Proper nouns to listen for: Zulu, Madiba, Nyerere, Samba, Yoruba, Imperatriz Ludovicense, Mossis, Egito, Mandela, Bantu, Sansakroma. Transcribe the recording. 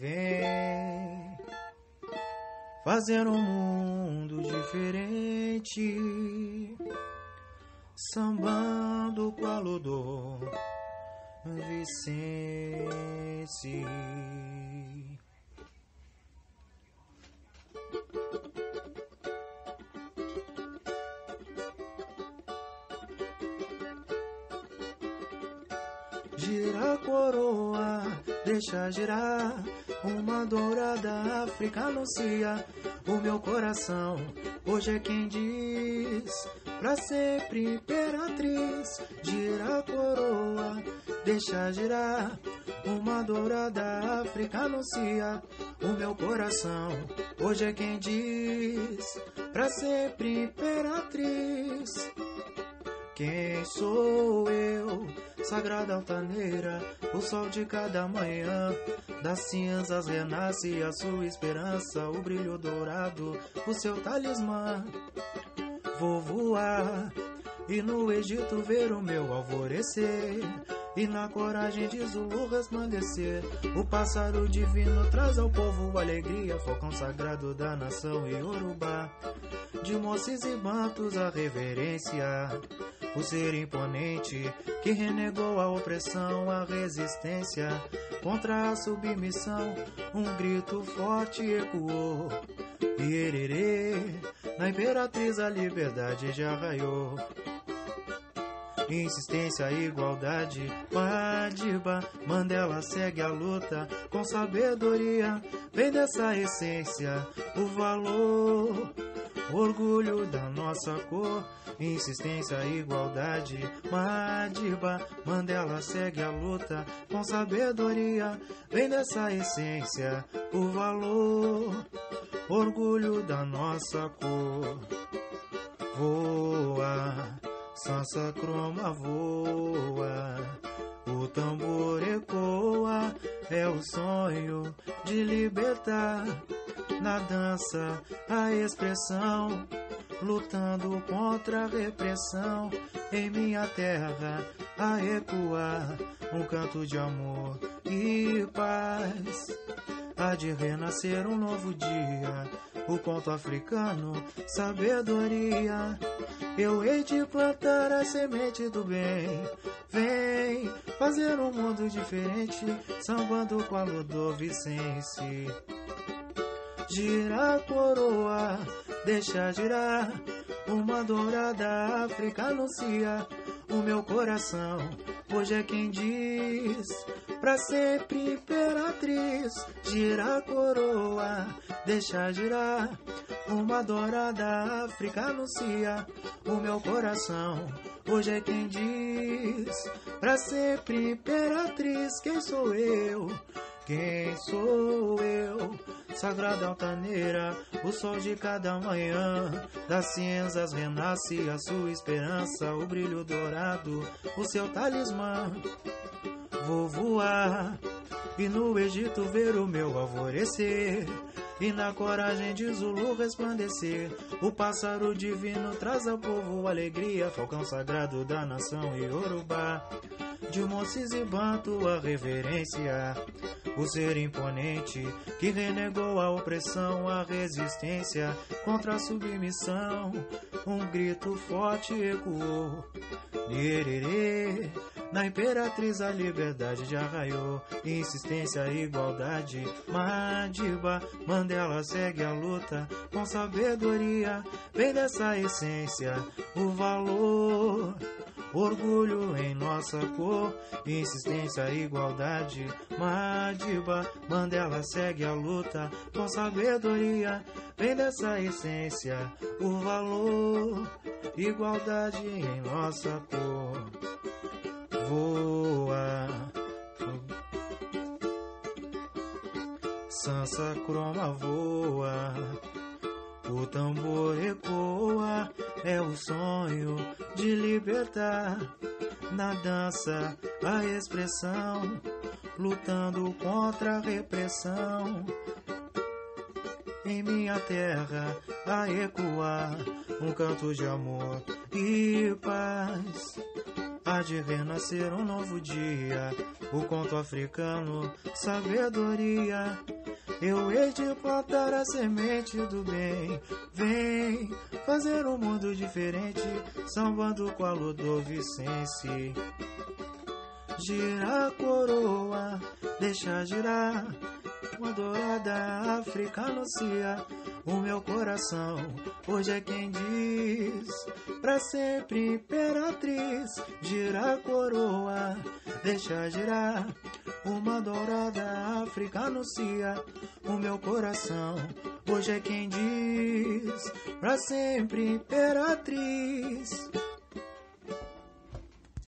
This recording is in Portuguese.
vem fazer um mundo diferente, sambando com a Ludovicense. Gira a coroa, deixa girar, uma dourada África anuncia o meu coração. Hoje é quem diz, pra sempre imperatriz. Gira a coroa, deixa girar, uma dourada África anuncia o meu coração. Hoje é quem diz, pra sempre imperatriz. Quem sou eu, sagrada altaneira? O sol de cada manhã, das cinzas renasce a sua esperança, o brilho dourado, o seu talismã. Vou voar e no Egito ver o meu alvorecer, e na coragem de Zulu resplandecer. O pássaro divino traz ao povo alegria, falcão sagrado da nação Yoruba. De Mossis e Bantus a reverência, o ser imponente que renegou a opressão, a resistência contra a submissão. Um grito forte ecoou, Nyerere, na imperatriz a liberdade já raiou. Insistência, igualdade, Madiba, Mandela segue a luta com sabedoria. Vem dessa essência o valor, orgulho da nossa cor. Insistência, igualdade, Madiba, Mandela segue a luta com sabedoria. Vem dessa essência o valor, orgulho da nossa cor. Voa, Sansakroma voa, o tambor ecoa, é o sonho de libertar. Na dança a expressão, lutando contra a repressão. Em minha terra a ecoar, um canto de amor e paz. Há de renascer um novo dia, o conto africano, sabedoria. Eu hei de plantar a semente do bem, vem fazer um mundo diferente, sambando com a Ludovicense. Gira a coroa, deixa girar, uma dourada África anuncia o meu coração. Hoje é quem diz, pra sempre imperatriz. Gira a coroa, deixa girar, uma dourada África anuncia o meu coração. Hoje é quem diz, pra sempre imperatriz. Quem sou eu? Quem sou eu, sagrada altaneira? O sol de cada manhã, das cinzas renasce a sua esperança, o brilho dourado, o seu talismã. Vou voar e no Egito ver o meu alvorecer, e na coragem de Zulu resplandecer. O pássaro divino traz ao povo alegria, falcão sagrado da nação Yorubá. De Mossis e Bantu a reverência, o ser imponente que renegou a opressão, a resistência contra a submissão. Um grito forte ecoou, Nyerere, na imperatriz a liberdade já raiou. Insistência, igualdade, Madiba, Mandela segue a luta com sabedoria. Vem dessa essência o valor, orgulho em nossa cor. Insistência, igualdade, Madiba, Mandela segue a luta com sabedoria. Vem dessa essência o valor, igualdade em nossa cor. Voa, Sansakroma voa, o tambor ecoa, é o sonho de libertar. Na dança a expressão, lutando contra a repressão. Em minha terra a ecoar, um canto de amor e paz. A tarde renascer um novo dia, o conto africano, sabedoria. Eu hei de plantar a semente do bem, vem fazer um mundo diferente, sambando com a Ludovicense. Gira a coroa, deixa girar, uma dourada África anuncia o meu coração. Hoje é quem diz, pra sempre imperatriz. Gira a coroa, deixa girar, uma dourada África anuncia o meu coração. Hoje é quem diz, pra sempre imperatriz.